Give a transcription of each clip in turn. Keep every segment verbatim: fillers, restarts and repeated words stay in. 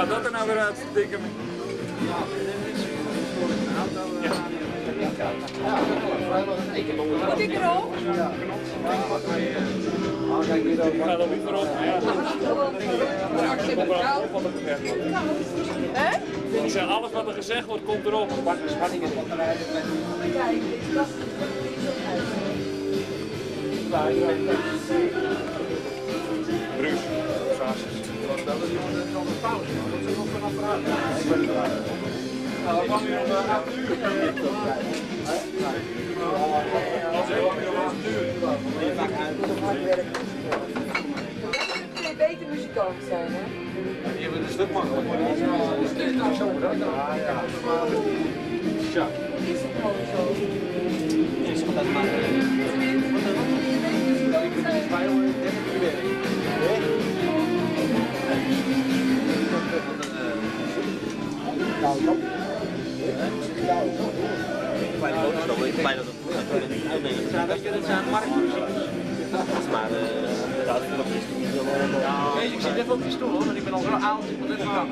gaat dat er nou weer uit stikken? Moet ik erop? Ja. Ik ga er niet meer op. Ik zeg, alles wat er gezegd wordt, komt erop. Pak de spanning in. Kijk, ik dacht dat het niet zo uit. Bruce, Francis. Ik dat die jongen van de pauze. Dat is ook een apparaat. Ik ben er aan. Nou, dat was nu om acht uur. Dat is ook weer om acht uur. Je moet beter muzikant zijn, hè? Je bent een stuk makkelijker. Ja, ja. Tja. Is het gewoon zo? Nee, is dat makkelijk. Ik ben dus bij hoor, ik denk dat ik werk. Ik ben dat het niet uitneemt. Dat zijn marktmuziek. Dat is maar de houding van de pistool. Nee, ik zit net op de pistool hoor, want ik ben al zo oud. Ik moet net gaan.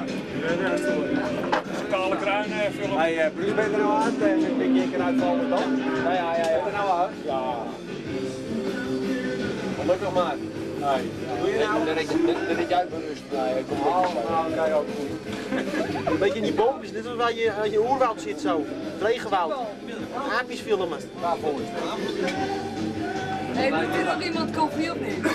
Kale Kruijff film. Hey, Bruce, ben je er nou aan? Ik denk je kan uitvallen dan. Nou ja, jij hebt er nou aan. Ja. Gelukkig maar. Nee. Doe je nou? Dan heb jij berust. Nee, kom allemaal, kijk ook goed. Een beetje in die bompjes, dit is waar je, uh, je oerwoud zit zo. Het regenwoud. Aapjes filmen. Ja, volgens mij. Hé, moet er nog iemand koffie opnemen?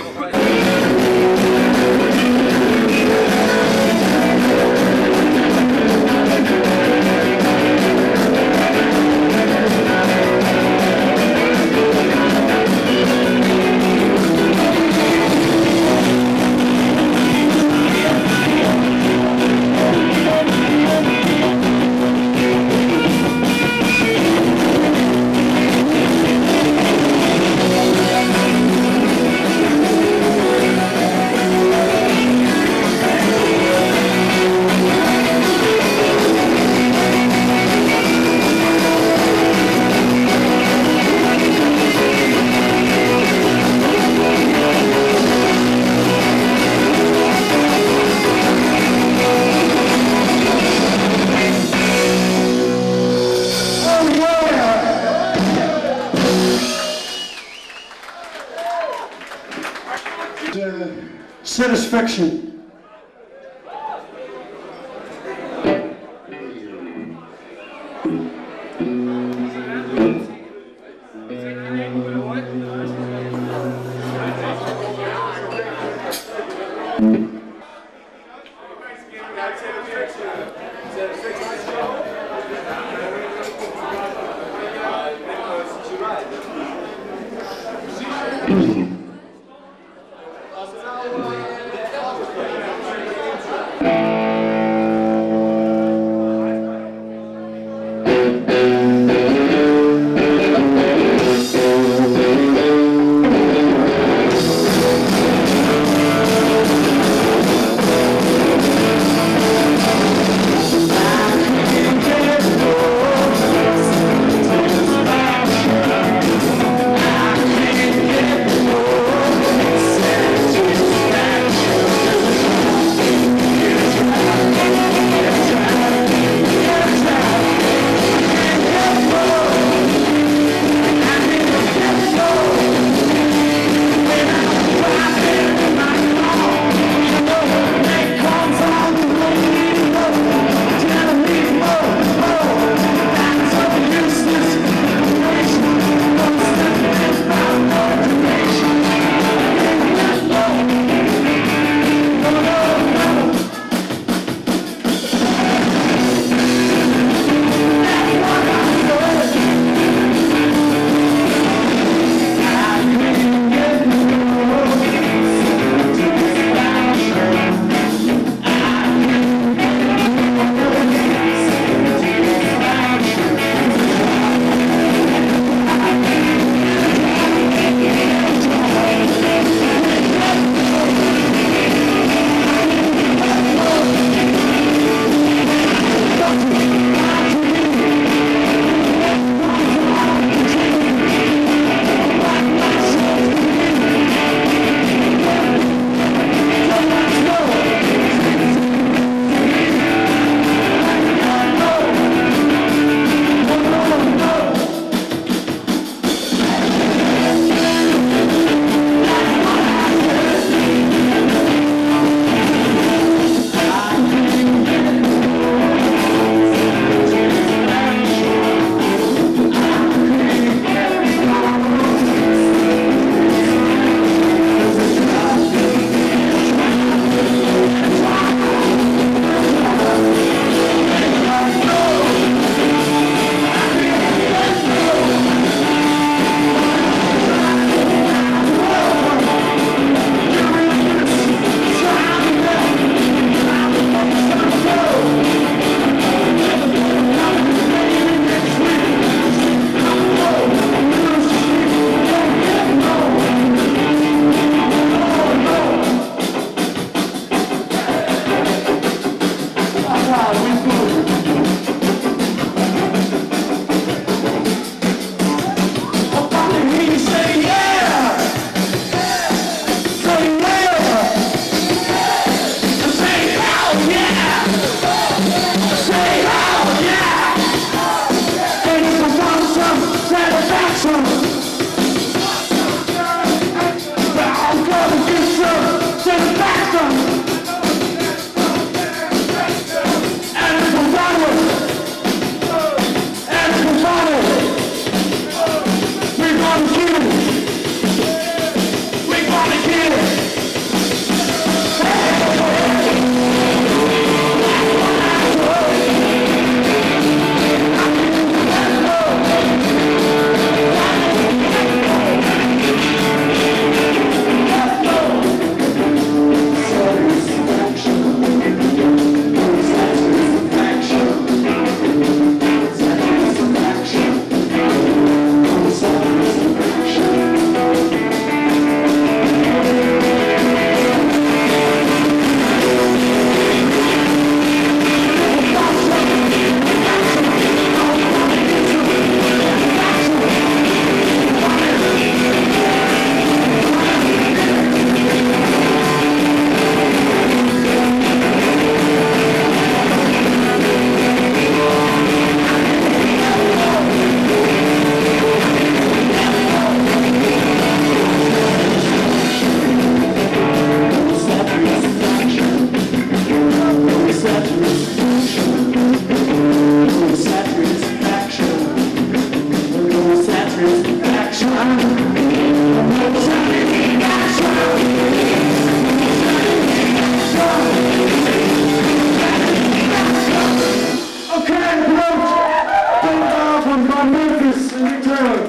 to Dick Taylor.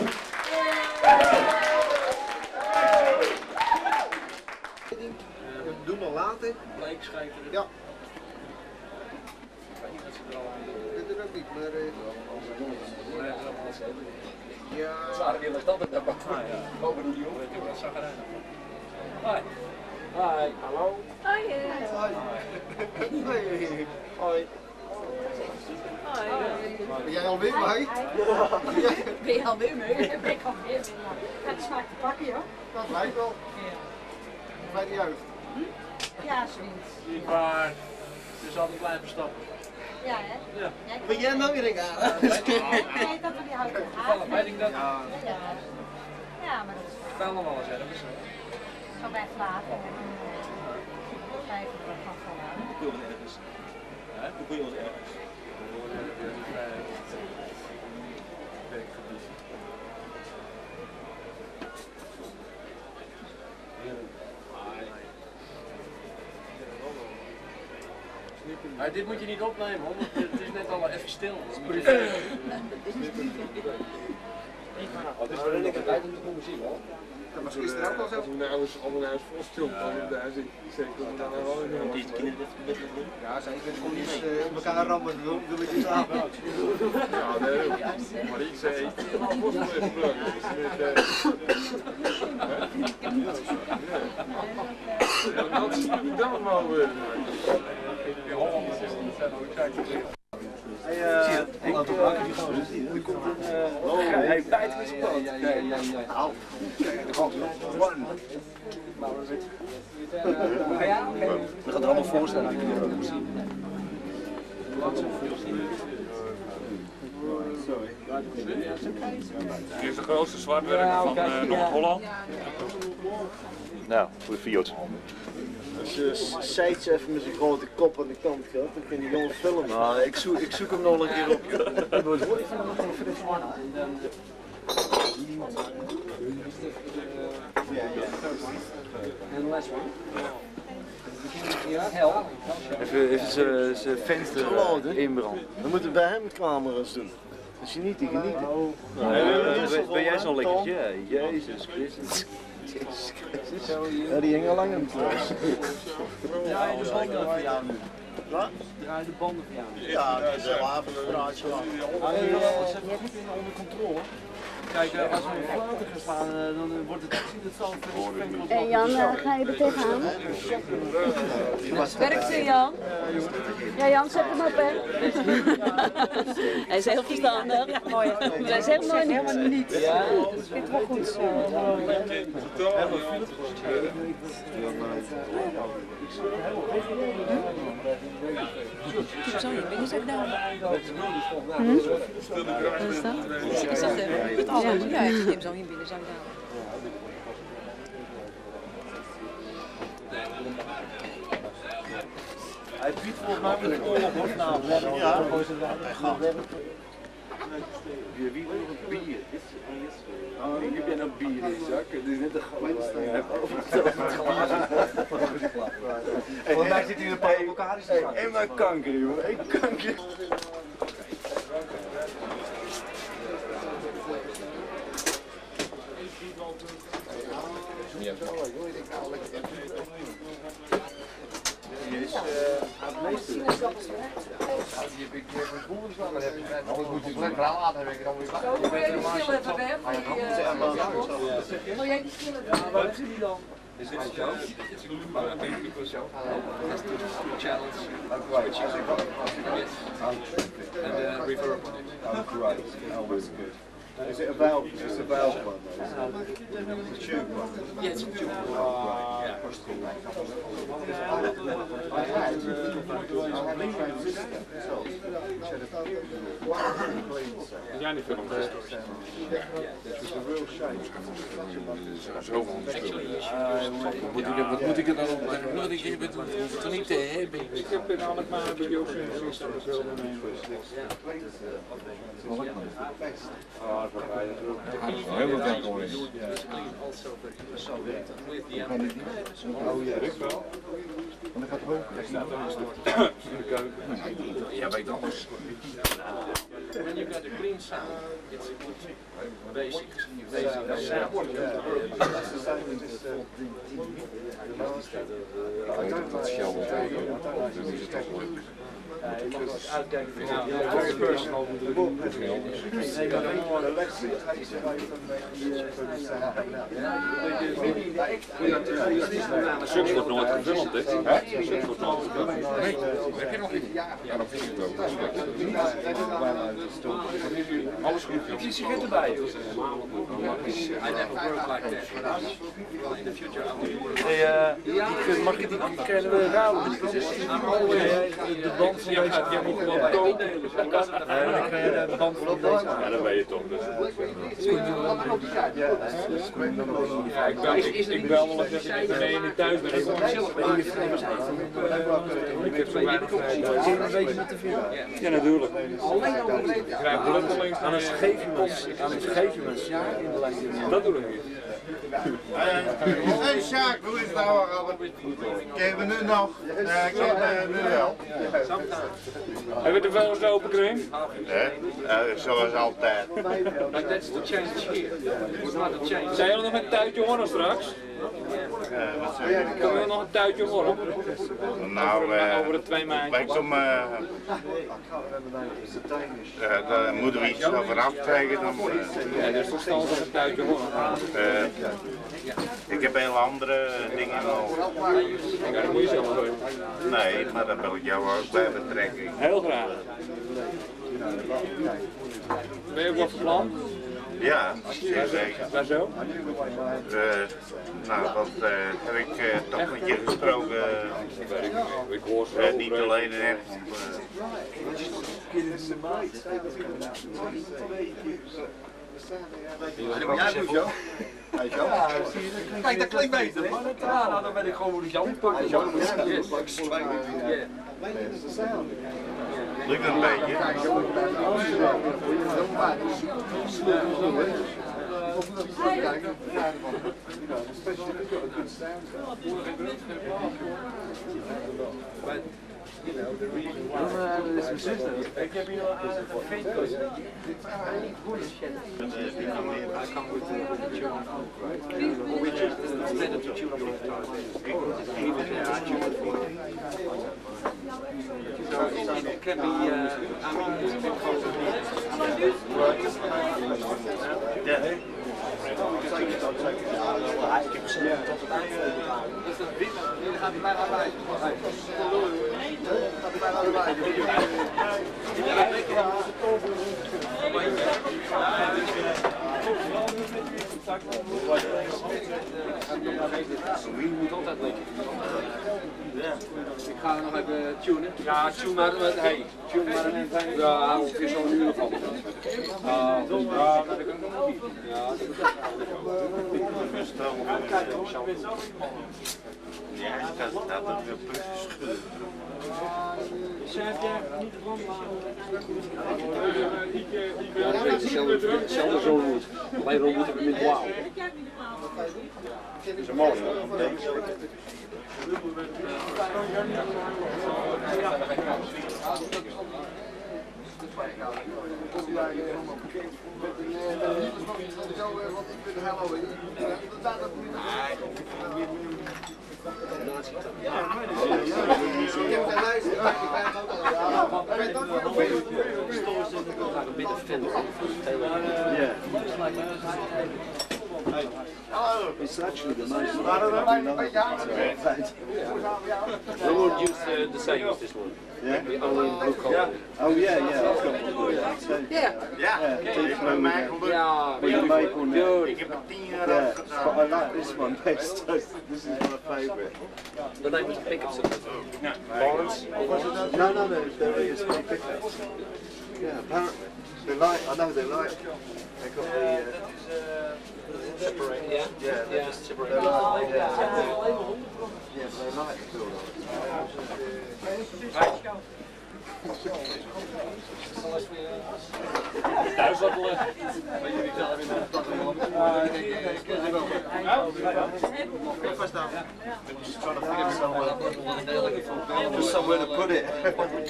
Doe maar later. Bleek schrijven. Ja. Ik weet niet wat ze er al aan doen. Ik weet het ook niet, maar... Ja. Het waren weer dat het daarbij. Boven de jongen. Ik weet het zag eruit. Hoi. Hoi. Hallo. Hoi. Hoi. Hoi. Ben jij alweer mee? Ben je alweer mee? Ben ik alweer mee? Het smaakt te pakken, joh. Dat lijkt wel. Bij de jeugd. Ja, zoiets. Niet waar. Het is altijd blijven stappen. Ja, hè? Ja. Ben jij nou weer in Gara? Nee, dat we die houten gaan. Weet ik dat? Ja, maar dat is waar. Ik kan nog wel eens ergens. Zo bij Vlaten. Vijf uur van Vlaten. Hoe kun je ons ergens? Hoe kun je ons ergens? Maar dit moet je niet opnemen, hoor. Het is net al even stil. Het is wat is er in de tijd om te komen zien, hoor? Maar gisteren ook al zo. Als we nou eens allemaal huis vol stil komen, daar zit zeker dan wel in de die kinderen met het doen? Ja, zeker. Kom eens op elkaar rammen, wil ik je slapen. Ja, nee. Maar ik zei, ik heb een postel even gebruikt. Dat is natuurlijk dan wel weer. In Holland is het niet verder, ik zei het niet. Hij komt een... Hij bijt met zijn poot. Ja, ja, ja. Au. We gaan er allemaal voor staan. Ik wil het ook zien. Dit is de grootste zwartwerker van uh, Noord-Holland. Nou, voor de Fiat. Als je Seitje even met zijn grote kop aan de kant gaat, dan kun je gewoon filmen. Nou, ik, zoek, ik zoek hem nog een keer op. En last one. Even zijn venster inbrand. Dan moeten we bij hem camera's doen. Dus je niet, die genieten. Nee, ben jij zo'n lekkertje? Jezus Christus. Ja, die hing al lang aan het los. Draai de banden voor jou nu. Wat? Draai de banden voor jou nu. Ja, dat is wel aardig. Dat zet we goed in onder controle. Kijk, als we in floten gaan staan, dan wordt het zien dat zal veel. En Jan, ga je er tegenaan? Werkt ze, Jan? Ja, Jan, zet hem op, hè? Hij is heel verstandig. Hij is heel mooi. Helemaal niet. Het vindt wel goed zo. Ik heb zo'n vingers ook daar. Wat is dat? Is dat hem? Ja, ik heb zo in binnen zijn gedaan. Hij biedt volgens mij met een oorlog op naam. Ja, dat is een bier. Bier. Ik ben een bier in zak. Het is net een gooi. Vandaag zit hij een paar op elkaar. En mijn kanker, jongen. Ik kanker. Hij is afmeester. Die heb ik voor het boeren slaan. Dan moet je het lekker aanlaten. Wil jij die schil even weg? Wil jij die schil even weg? Waar is die dan? Is dit een challenge? Challenge. And refer upon it. Right. Always good. Is it a valve? It's a valve one. It's a tube one. Yeah, it's a tube one. Yeah. I had a transistor itself, which had a wonderfully clean sound, which was a real shame. Wat moet ik er dan op leggen? Wat ik hoef het niet te hebben. Ik heb in alle maanden bij jou geen transistor. Heel veel tijd voor is. Ik ben het niet. Oh ja, ik wel. En dan gaat het ook. Ik sta in de keuken. Jij weet alles. When you've got a clean sound, it's good basic. Basic sound. Ik weet dat dat Shell ontwikkelt, dus is het toch leuk. Ik mag het uitdenken. Het is personal. Suks wordt nooit gevuld, hè? Suks wordt nooit gevuld. Nee, heb je nog niet? Ja, dat vind ik wel. Alles goed. Ik zie sigaretten bij. Mag ik die krijgen we raden? De band van deze kan je gewoon kopen. En dan krijg je de band van deze. Ja, dan ben je toch. Ik bel wel eens dat ik beneden thuis ben. Ik heb zo weinig vrijheid. Ja, natuurlijk. Ik krijg gelukkelings aan een gegeven moment. Dat doen we niet. Hey Sjaak, hoe is het nou, Robert? Kennen we nu nog? Ja, kennen we nu wel. Hebben we de vuilnis open gekregen? Nee, zoals altijd. Like that's the change here. It's not a change. Zijn jullie nog een tuitje horen straks? Kunnen we nog een tuitje horen? Nou, over de twee maanden. Dan moeten we iets over aftrekken. Ja, dat is verstandig een tuitje horen. Ja. Ik heb hele andere dingen al. Ja, dat moet je zelf doen. Nee, maar dat wil ik jou ook bij betrekking. Heel graag. Ben je ook wat van plan? Ja, zeer zeker. Waar zo? Uh, nou, want uh, heb ik uh, toch met je gesproken. Uh, ik hoor ze uh, niet alleen erg. Jij moet jou. Ja, kijk, dat klinkt beter. Ja, nou, dan ben ik gewoon de Jan pakken. Jan moet het eerst. Lukt dat een beetje? Ik heb hier al aan de vingers. I come with the tune out. We just decided to tune your guitar. So it can be, I mean, it's because of ik ga nog even tunen. Ja, tune maar. Hey, tune maar en ja, ongeveer zo'n uur van. Ja, dat ik ja, ik had het altijd weer precies schudden. Ja, dat is hetzelfde zo roet. Alleen roet moeten we met blauw. Dat is een mooi. Ik ben helemaal bekend met de want ik ben helemaal in. Dat dat niet. Ja, maar dat is ik heb geen lijst. Ik ben ook al. Ja, maar ik ben ook al. Ik ben ook ben ook al. Hello. It's actually the most. We won't use uh, the same as this one. Yeah. We only blue color. Yeah. Oh yeah, yeah. Yeah. Yeah. Yeah. Yeah. Maple now. Yeah. But I like this one best. This is my favourite. The name is pickups. Lawrence? No, no, no. There is pickups. Yeah, apparently. They like, I know they like, they got the separating, yeah? Yeah, they're just separating. Yeah, but they like the door. Thuis dat wel. Maar jullie zelf in de stad wel. Ik ken ze wel. Kijk vast aan. Ik was trying to think of somewhere. Just somewhere to put it. Yeah,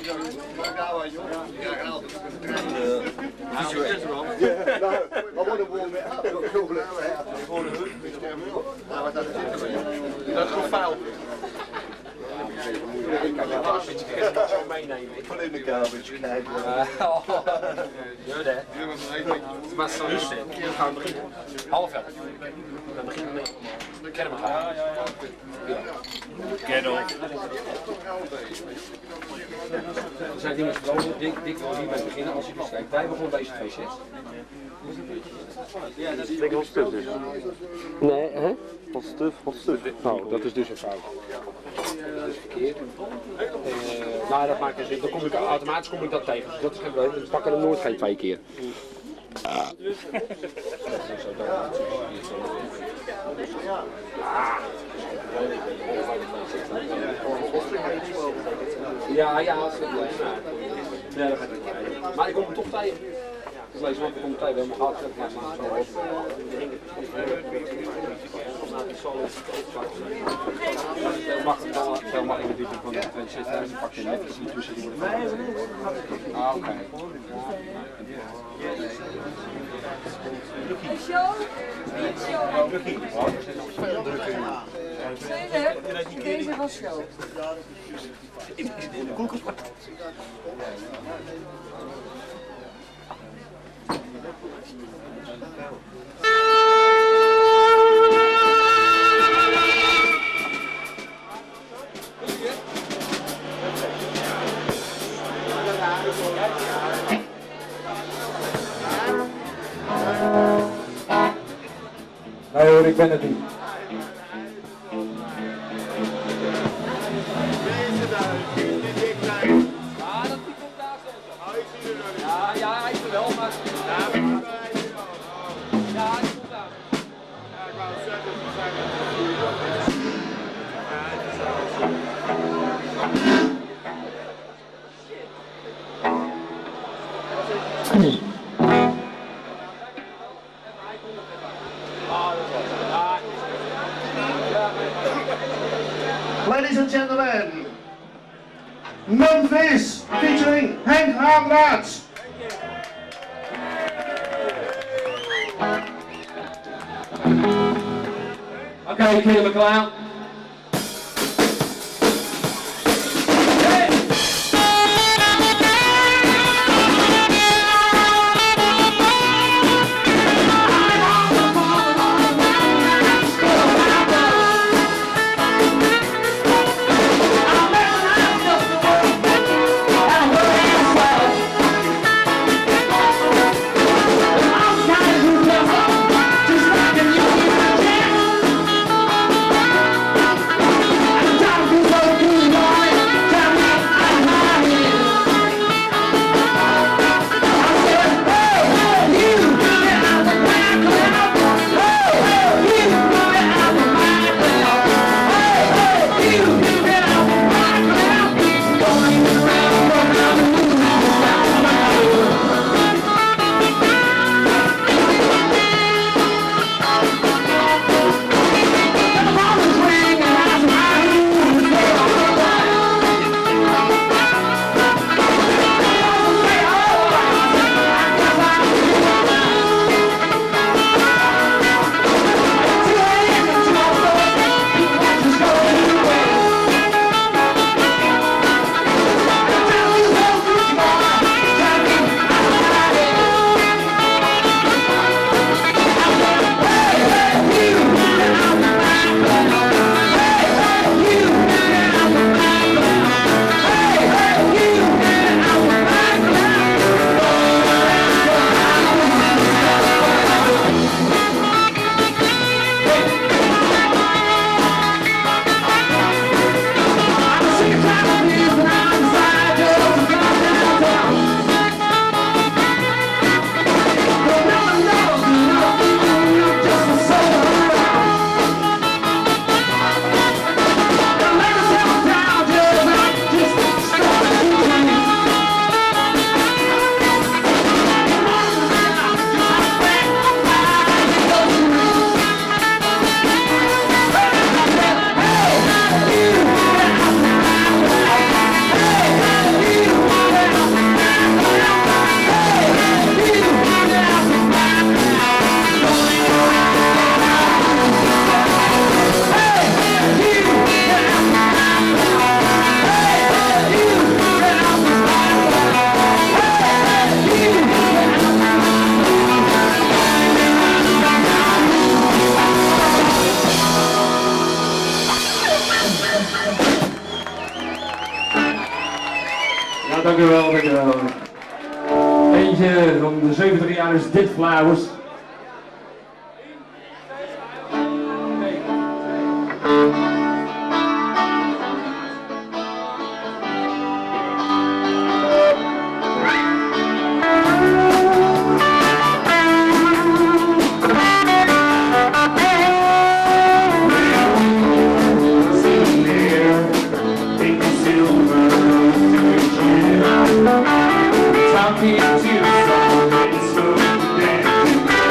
no. I want to warm it up. Dat is gewoon fout. Ik kan het zo meenemen. Ik wil in de garbage knijpen. Jurde, hè? Maar zo is het. We gaan beginnen. Half elf. Dan beginnen we mee. Kennen we elkaar. Kennen we. Er zijn dingen gesproken. Dick wil hierbij beginnen als hij bestrijkt. Wij begonnen deze twee sets. Ja, dat is denk ik wel stuf dus. Nee, hè? Van stuf, van stuf. Nou, dat is dus een fout. Dat is verkeerd. Uh, maar dat maakt geen zin. Dan kom ik, automatisch kom ik dat tegen. Dus dat is geen probleem. We pakken er nooit geen twee keer. Ah. Ja, ja, dat is het leuk. Nee, dat gaat niet uit. Maar ik kom hem toch tegen. Dus lees wat ik kom tegen. Helemaal hard. Maar zo. Veel makkelijk veel makkelijker die van de tweeëntwintigduizend pak je net, dus die tussen die worden van. Ah, oké. Lucky. Deze was show. In de koelkast. Nou hoor, ik ben het niet. Ja, dat die komt daar zo. Ja, ja, hij is er wel, maar... Ja, hij komt daar. Ja, ik wou het zeggen, ik zou het zeggen. Ja, shit. Ladies and gentlemen, Memphis featuring Henk Haanraads. Okay, clear the cloud. Ja, dank u wel, dank u wel. Eentje van de zeventig jaar is dit Flowers. Talking to someone so dead.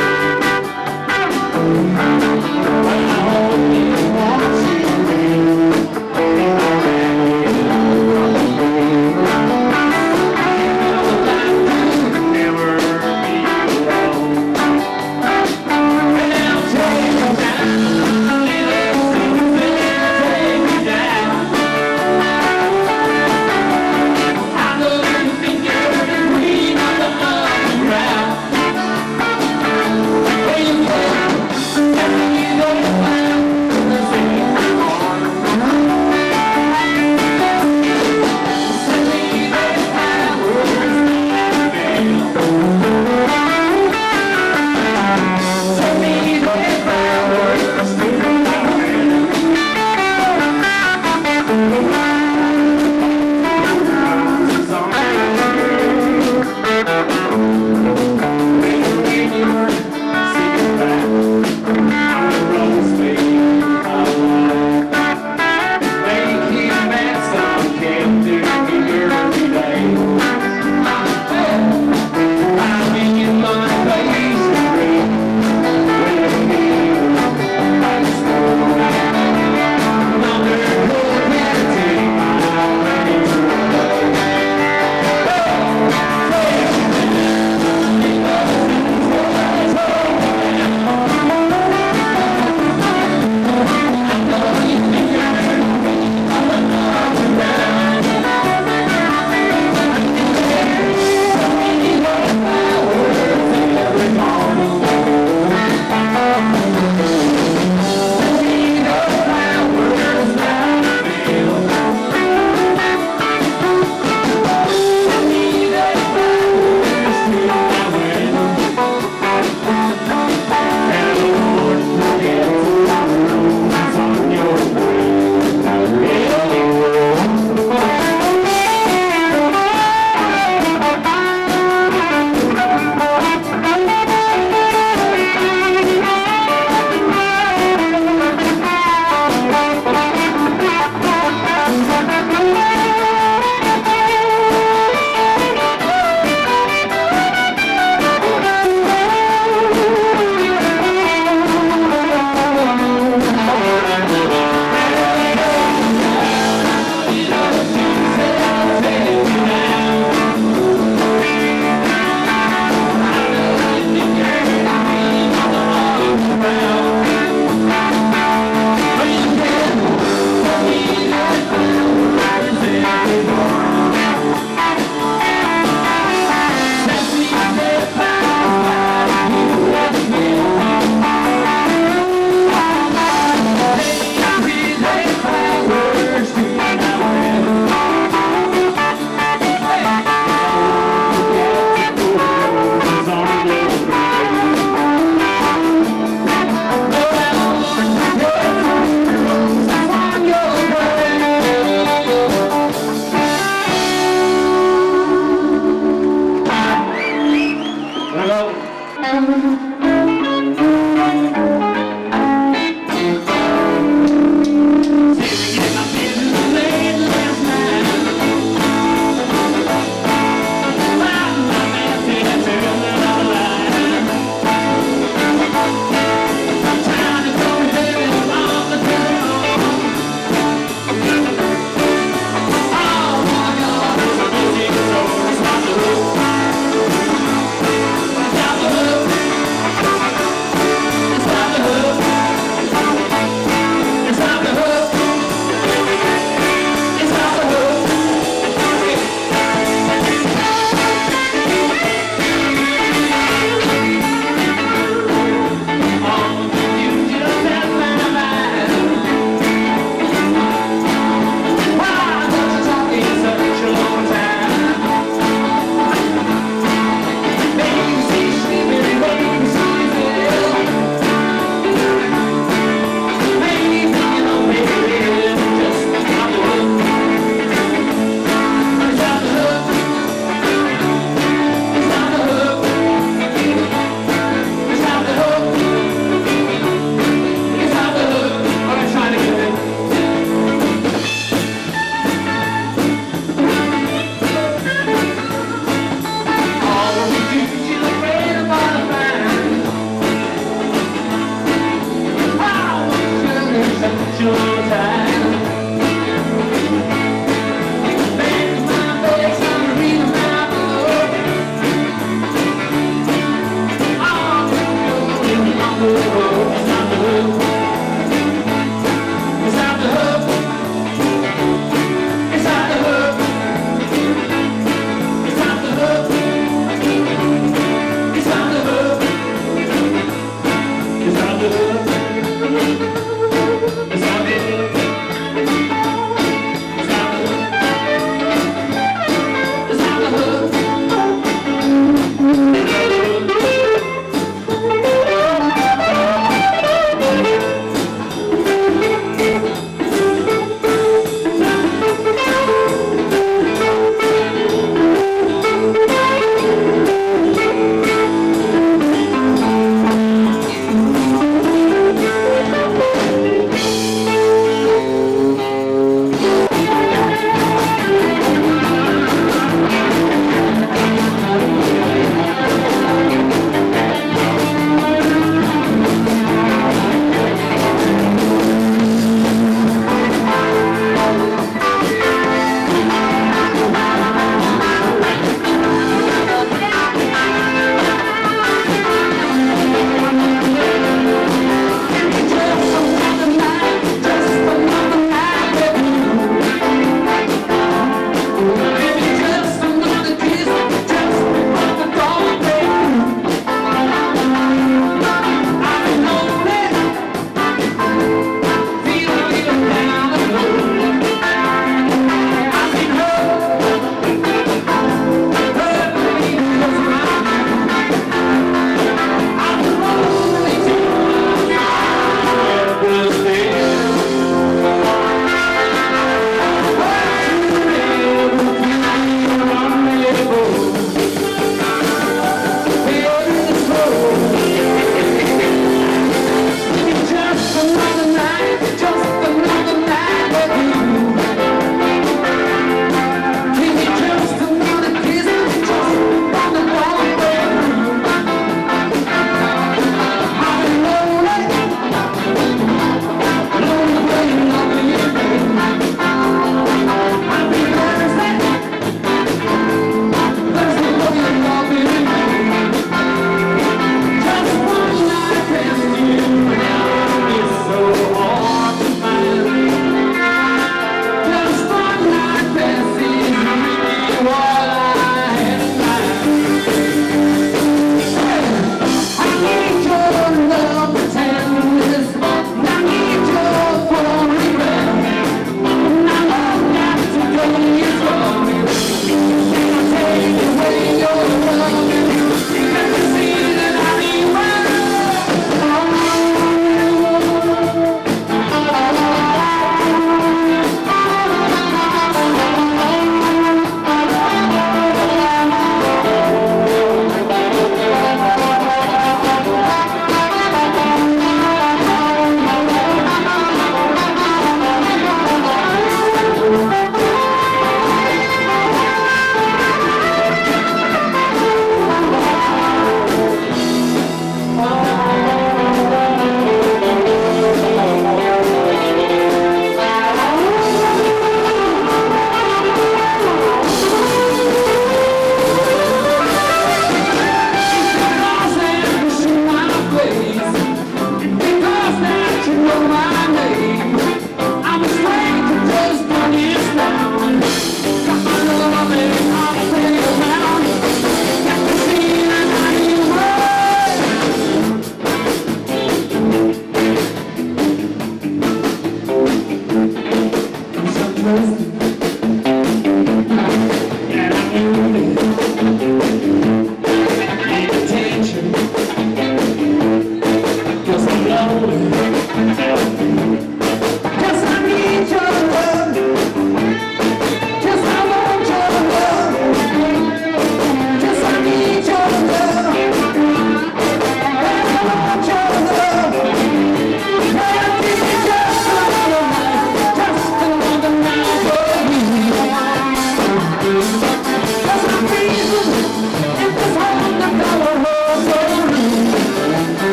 We'll be right back.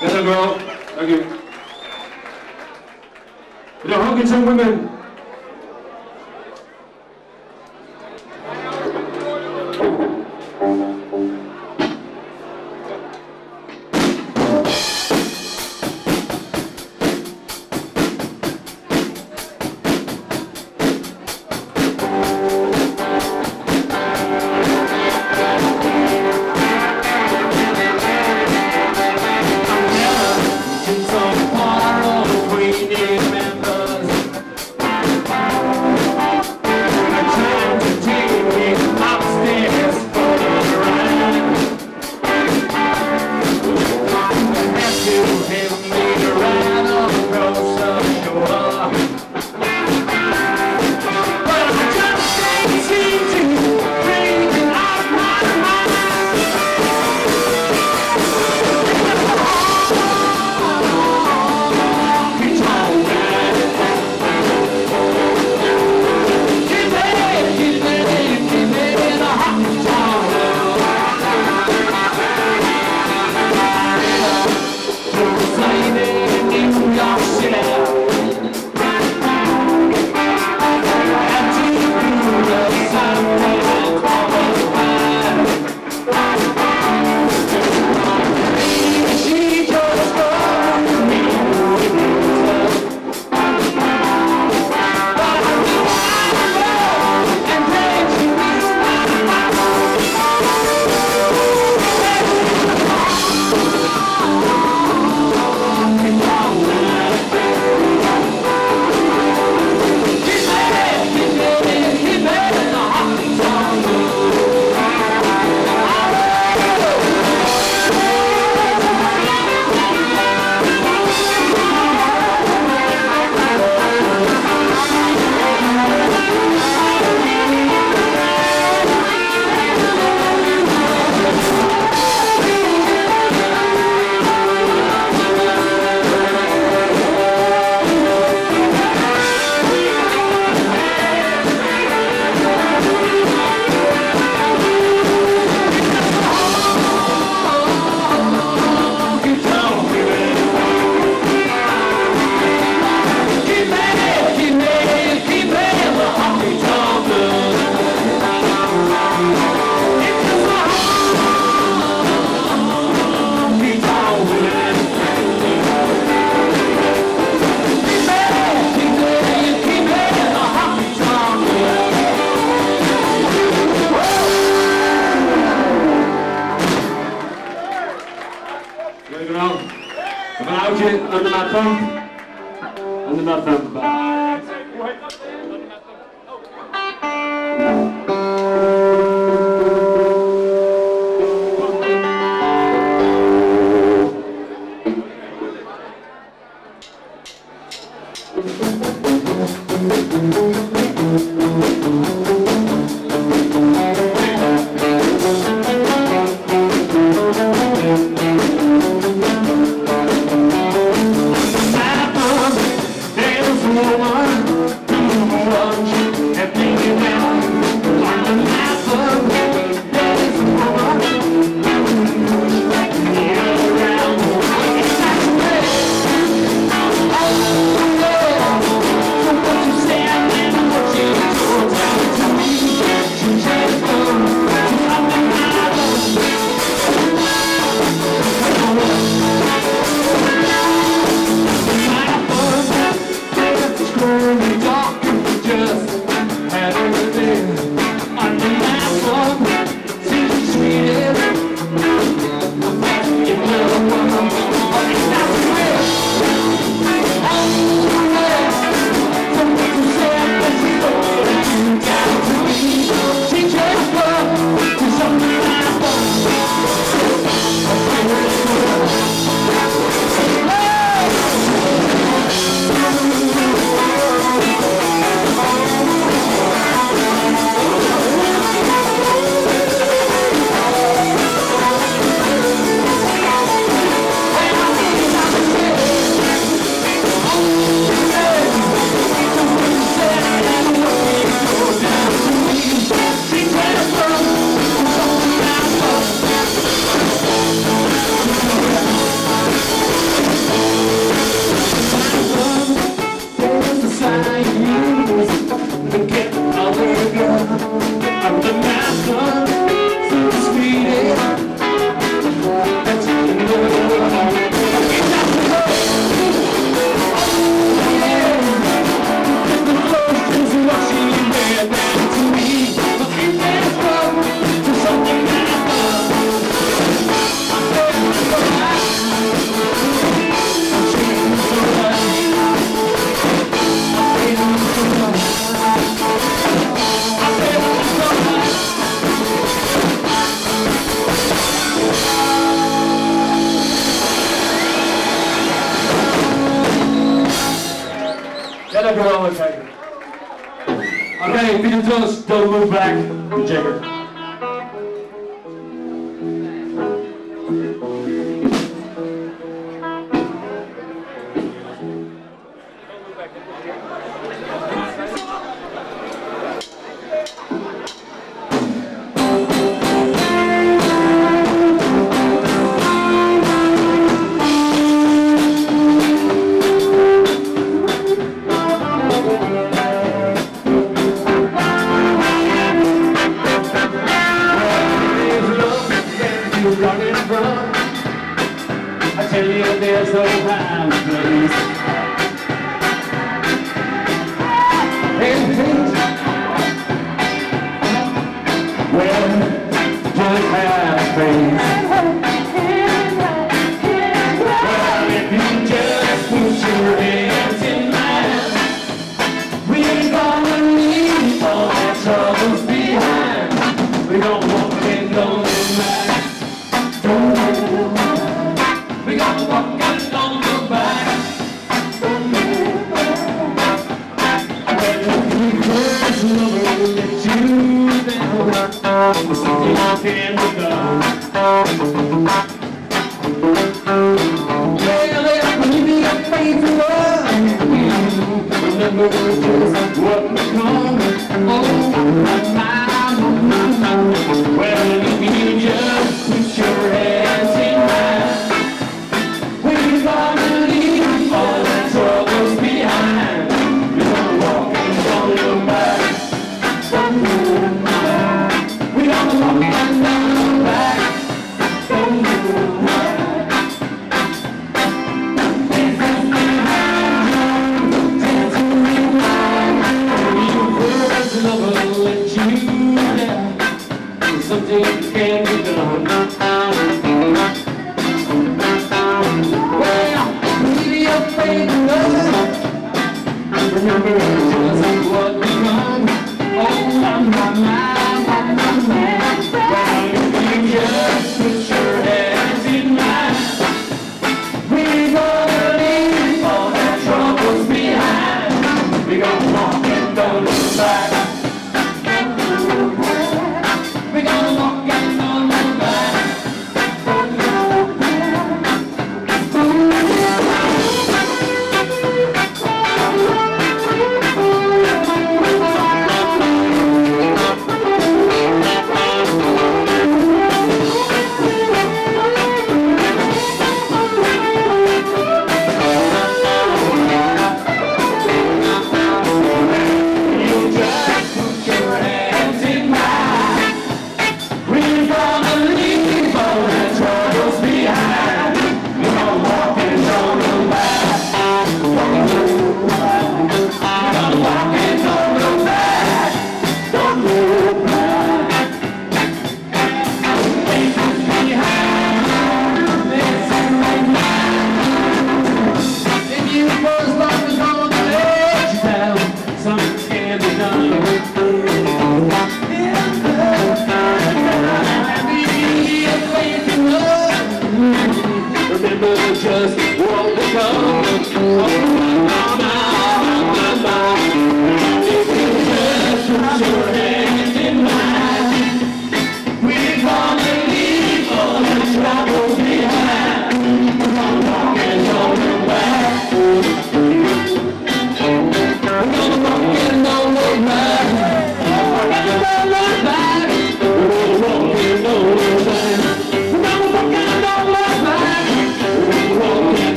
Yes, dank u wel. Dank u. The Hawkins and Women. Woman, lekker wel kijken. Oké, okay, Peter Jones, don't move back, the Jagger.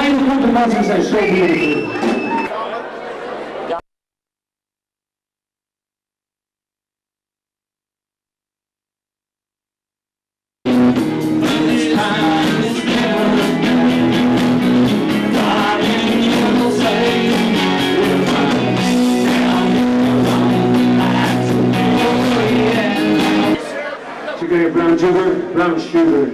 hele goede mensen zijn zo moeilijk. Brown sugar, brown sugar.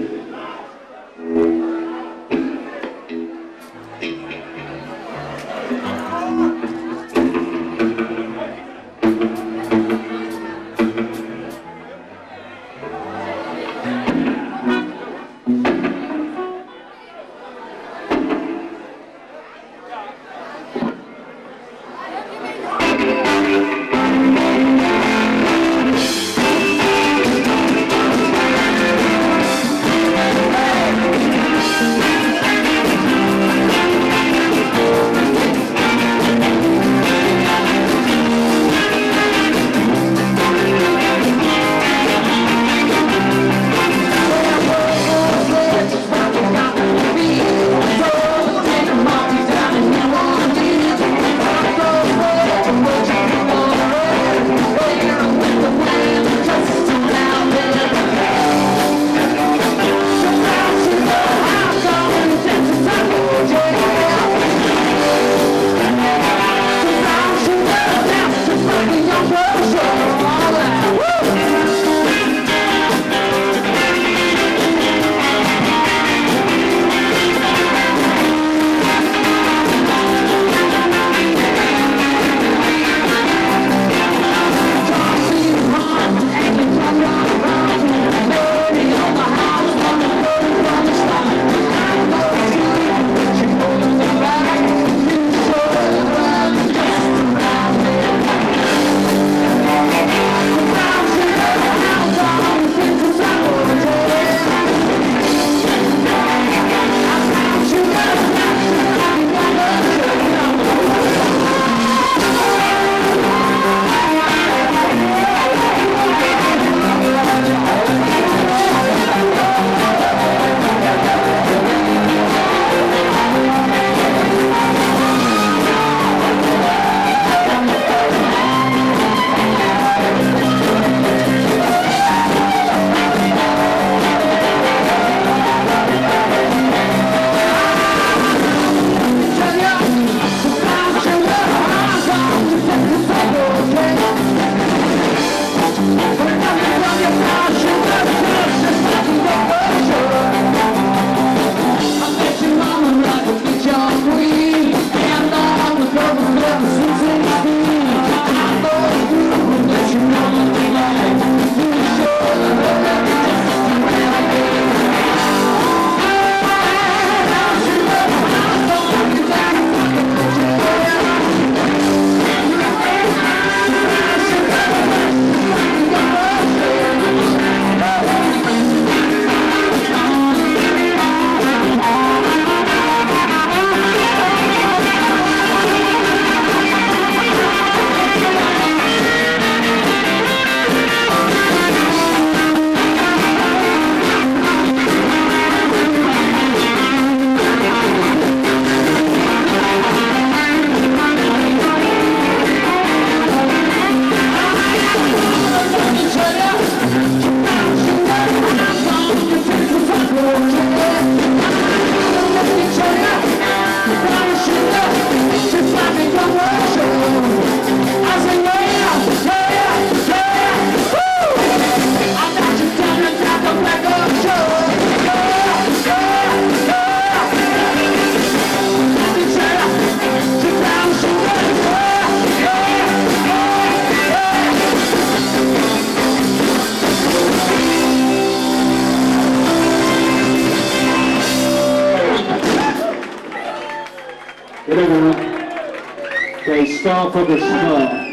Kees Tol for the snow.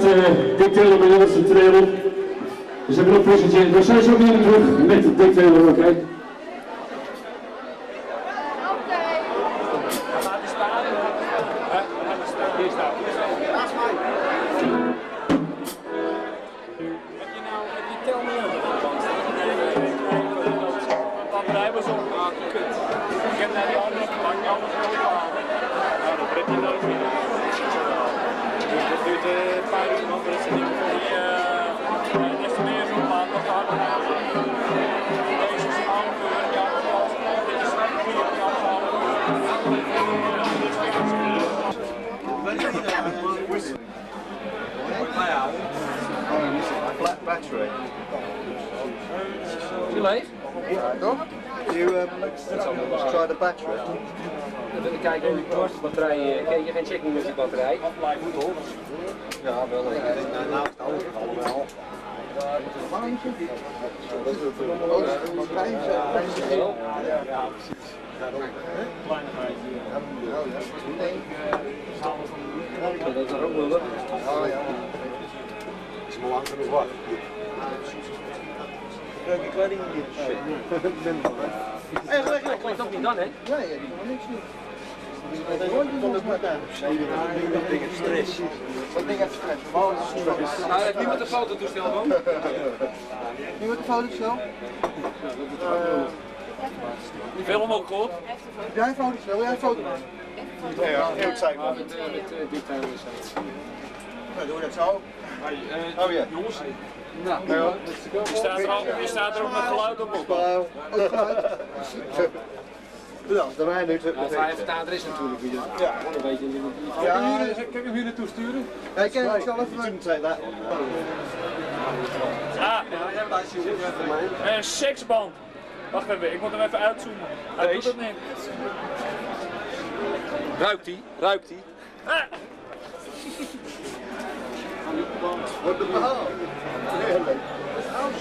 gaat uh, Dick Taylor bij ons te trainen. Dus hebben we nog presenteren. We zijn zo weer terug met Dick Taylor, oké? Okay? Jij foto's wel, jij foto's wel. Ja, ja, heel het zijn. Met Dick Taylor is het. Nou, doen we dat zo. Oh ja. Jongens. Nou, je staat er ook met geluid op. Geluid. Bedankt. Hij vertaalt er is natuurlijk weer. Ja. Kan ik hem hier naartoe sturen? Ik kan hem zelf even. Ah, een seksband. Wacht even, ik moet hem even uitzoomen. Hij doet het niet. Ruikt hij? Ruikt hij? Ah. Wordt het verhaal?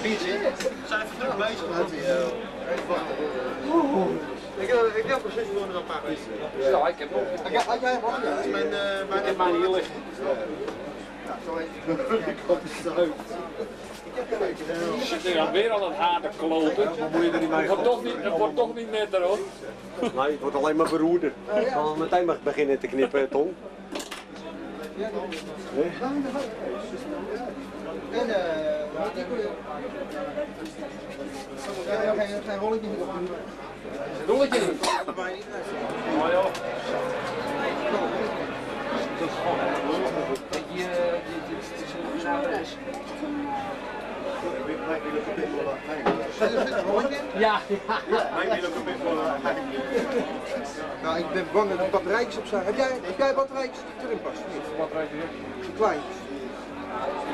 Biertje. Zijn verdrukt bezig met die. Ik heb precies nog een paar weken. Ja, ik heb nog. Had jij hem al? Dat is mijn. Ik heb mijn hier liggen. Ja, zo even. Ik had het leuk. Je zit hier weer al dat haar te kloten. Het wordt toch niet netter hoor. Nee, het wordt alleen maar beroerder. Ik zal meteen maar beginnen te knippen, Tom. Nee? En eh, wat ik wil. Geen rolletje meer op. Rolletje niet? Maar joh. Dat is gewoon. Ja, nou, ik ben bang dat ik batterijtjes op zijn. Heb jij, heb jij batterijtjes die erin past? Batterijtjes? Een kleintjes.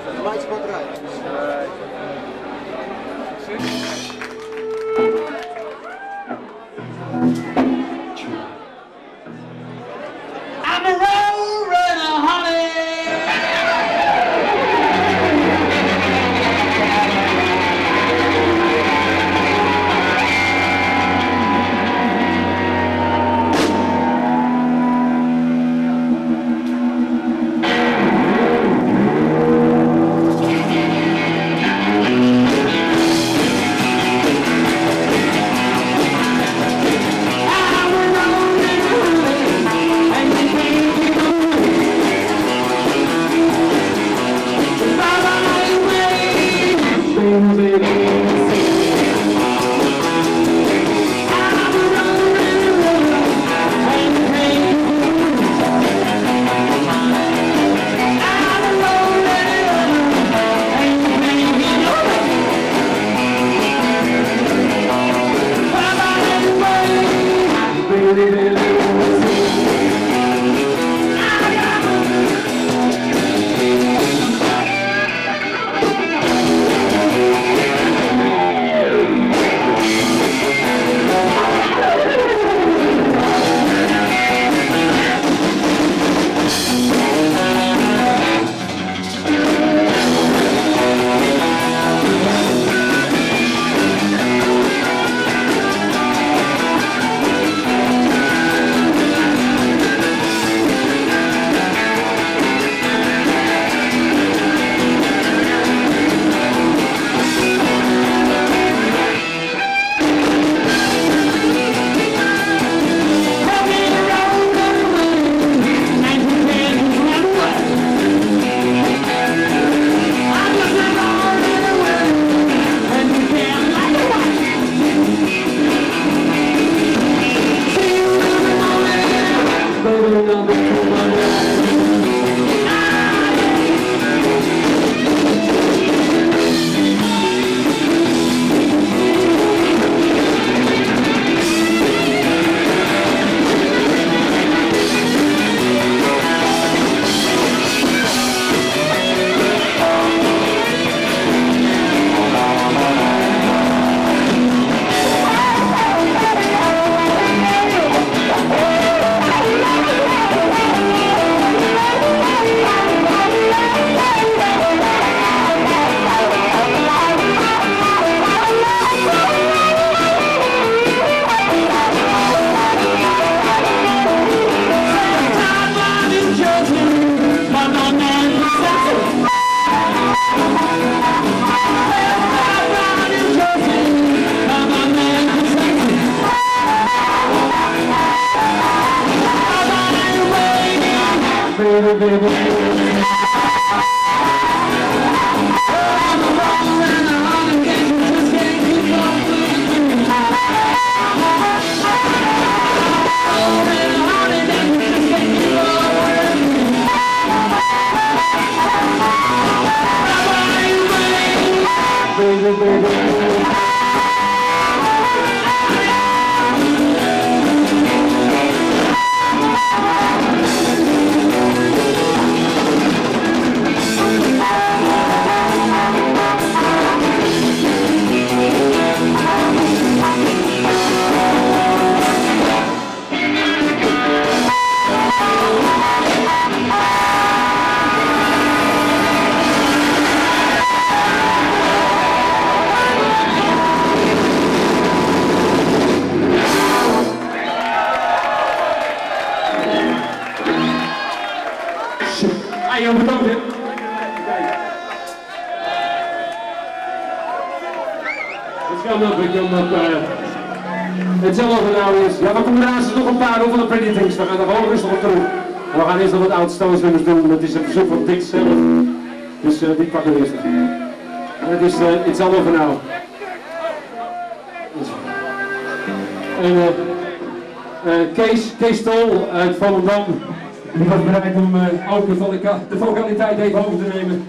Een kleintje batterijtjes. I'm a road runner, honey! We gaan er gewoon rustig op terug. En we gaan eerst nog wat oud Stones-nummers doen. Dat is een verzoek van Dick zelf. Dus uh, die pakken we eerst. En het is uh, It's All Over Now. En uh, uh, Kees, Kees Tol uit Volendam. Die was bereid om uh, ook de vocaliteit even over te nemen.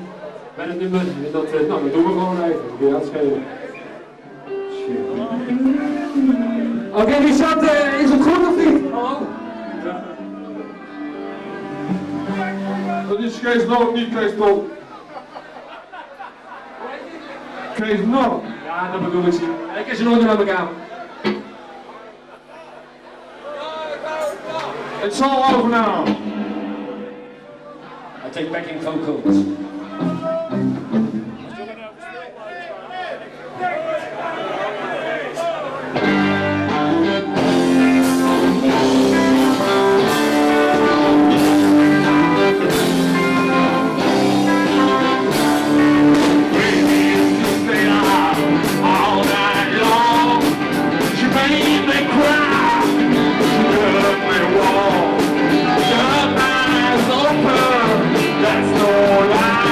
Bij het nummer. Dat, uh, nou, dat doen we gewoon even. Dat kun je aanschelen. Oké, okay, Richard, uh, is het goed of niet? Hallo? Dat is Kees Nog, niet Kees Tol. Kees Nog? Ja, dat bedoel ik zien. Ik is er nooit meer aan elkaar. It's all over now. I take back in coconuts. That's no lie.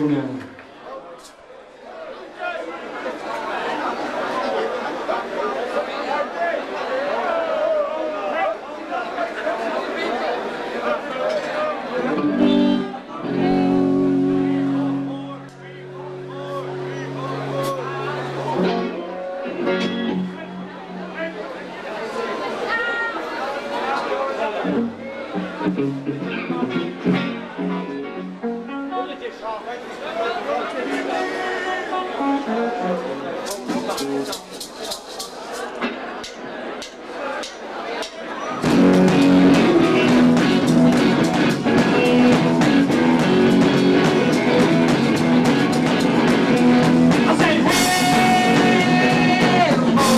wonen. I say, hey, Roma.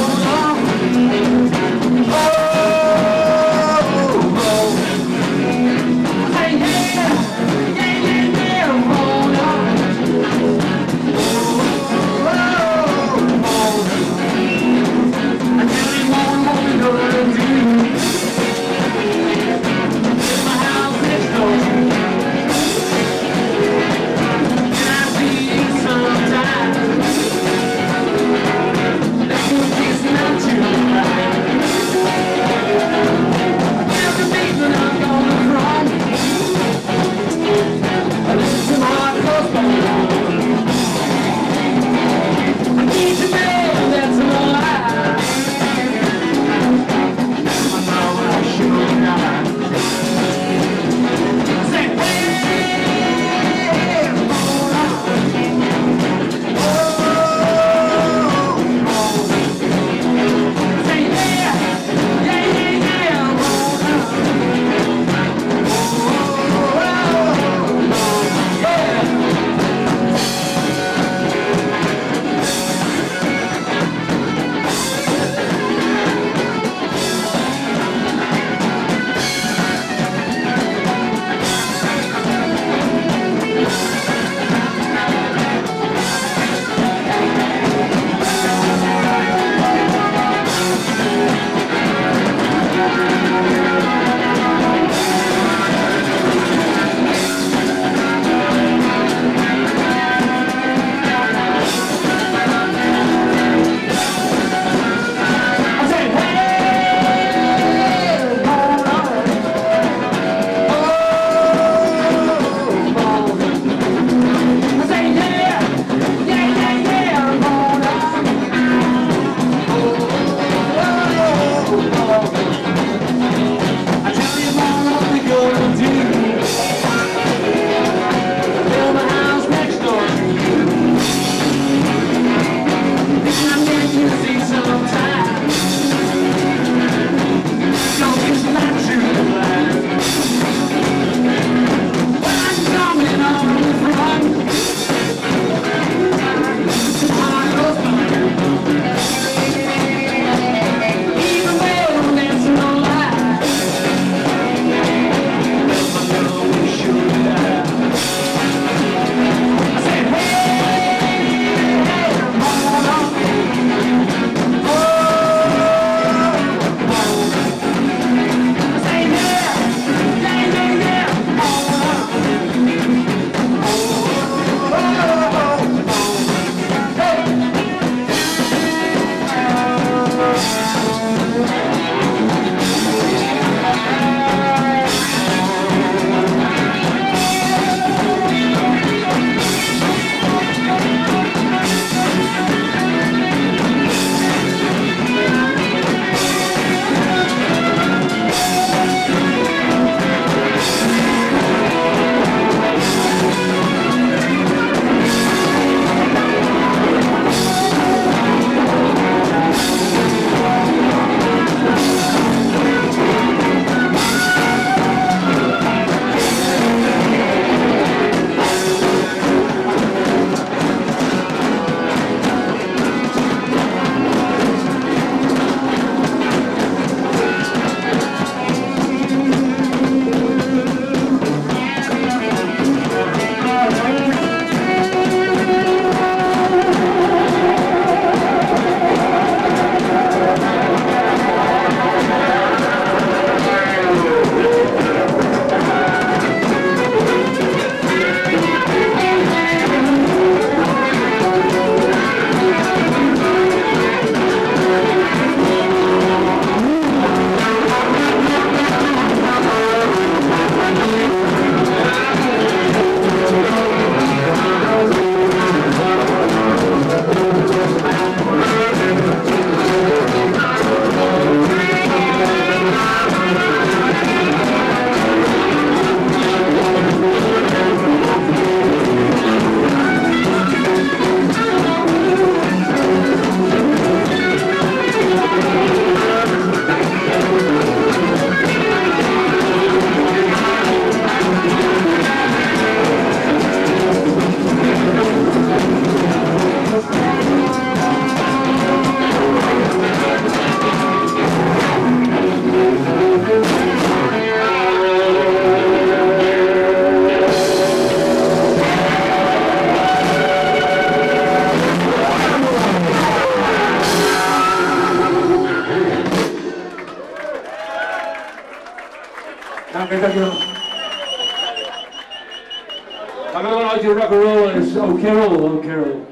dankjewel. I'm going out to rock and roll, and it's O'Carroll, O'Carroll.